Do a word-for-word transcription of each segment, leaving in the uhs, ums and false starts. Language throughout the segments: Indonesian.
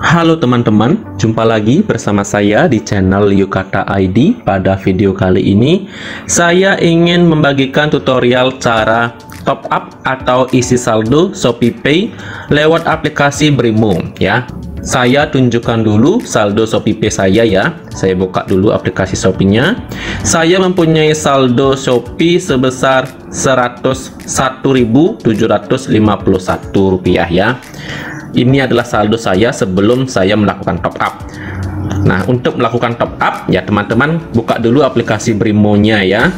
Halo teman-teman, jumpa lagi bersama saya di channel Yucata I D. Pada video kali ini, saya ingin membagikan tutorial cara top up atau isi saldo ShopeePay lewat aplikasi Brimo ya. Saya tunjukkan dulu saldo ShopeePay saya ya. Saya buka dulu aplikasi Shopee-nya. Saya mempunyai saldo Shopee sebesar seratus satu ribu tujuh ratus lima puluh satu rupiah ya. Ini adalah saldo saya sebelum saya melakukan top up. Nah, untuk melakukan top up ya teman-teman, buka dulu aplikasi Brimo-nya ya.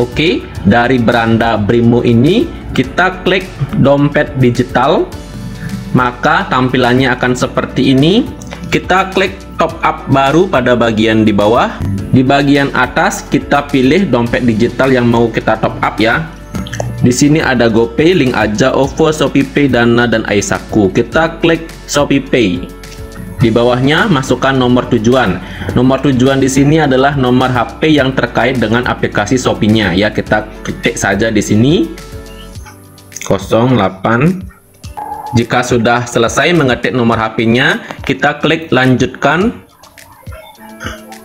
Oke, dari beranda Brimo ini kita klik dompet digital, maka tampilannya akan seperti ini. Kita klik top up baru pada bagian di bawah. Di bagian atas kita pilih dompet digital yang mau kita top up ya. Di sini ada GoPay, link aja, OVO, ShopeePay, Dana, dan Aisaku. Kita klik ShopeePay. Di bawahnya masukkan nomor tujuan. Nomor tujuan di sini adalah nomor H P yang terkait dengan aplikasi Shopee-nya ya. Kita ketik saja di sini nol delapan. Jika sudah selesai mengetik nomor H P-nya, kita klik lanjutkan.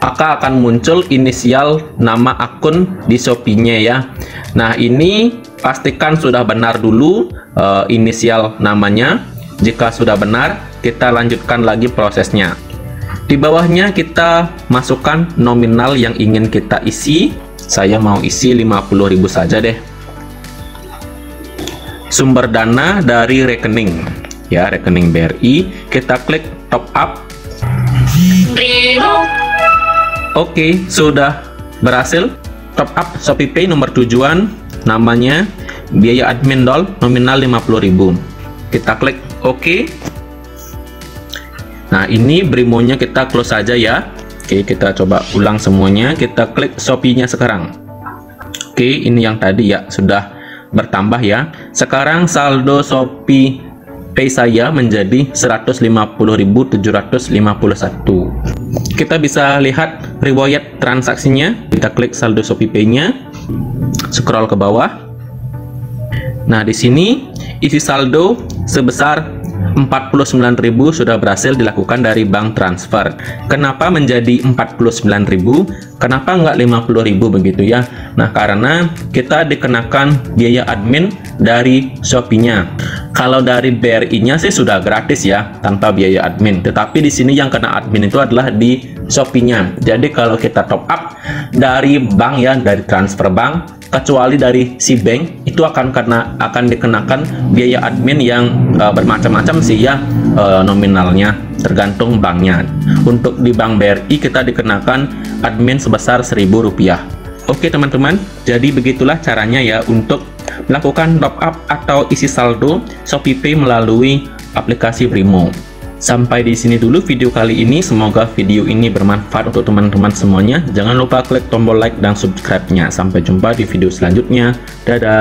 Maka akan muncul inisial nama akun di Shopee-nya ya. Nah, ini pastikan sudah benar dulu uh, inisial namanya. Jika sudah benar, kita lanjutkan lagi prosesnya. Di bawahnya kita masukkan nominal yang ingin kita isi. Saya mau isi lima puluh ribu saja deh. Sumber dana dari rekening ya, rekening B R I. Kita klik top up. Oke, sudah berhasil top up ShopeePay nomor tujuan, namanya biaya admin dol, nominal lima puluh ribu. Kita klik oke. Nah, ini Brimo-nya kita close saja ya. Oke, kita coba ulang semuanya. Kita klik Shopee-nya sekarang. Oke, ini yang tadi ya, sudah bertambah ya. Sekarang saldo ShopeePay saya menjadi seratus lima puluh ribu tujuh ratus lima puluh satu. Kita bisa lihat riwayat transaksinya. Kita klik saldo ShopeePay-nya. Scroll ke bawah. Nah, di sini isi saldo sebesar empat puluh sembilan ribu sudah berhasil dilakukan dari bank transfer. Kenapa menjadi empat puluh sembilan ribu? Kenapa nggak lima puluh ribu begitu ya? Nah, karena kita dikenakan biaya admin dari Shopee-nya. Kalau dari B R I-nya sih sudah gratis ya, tanpa biaya admin. Tetapi di sini yang kena admin itu adalah di Shopee-nya. Jadi kalau kita top up dari bank ya, dari transfer bank, kecuali dari si bank, itu akan karena akan dikenakan biaya admin yang uh, bermacam-macam sih ya, uh, nominalnya tergantung banknya. Untuk di bank B R I kita dikenakan admin sebesar seribu rupiah. Oke teman-teman, jadi begitulah caranya ya untuk melakukan top up atau isi saldo ShopeePay melalui aplikasi Brimo. Sampai di sini dulu video kali ini. Semoga video ini bermanfaat untuk teman-teman semuanya. Jangan lupa klik tombol like dan subscribe-nya. Sampai jumpa di video selanjutnya. Dadah!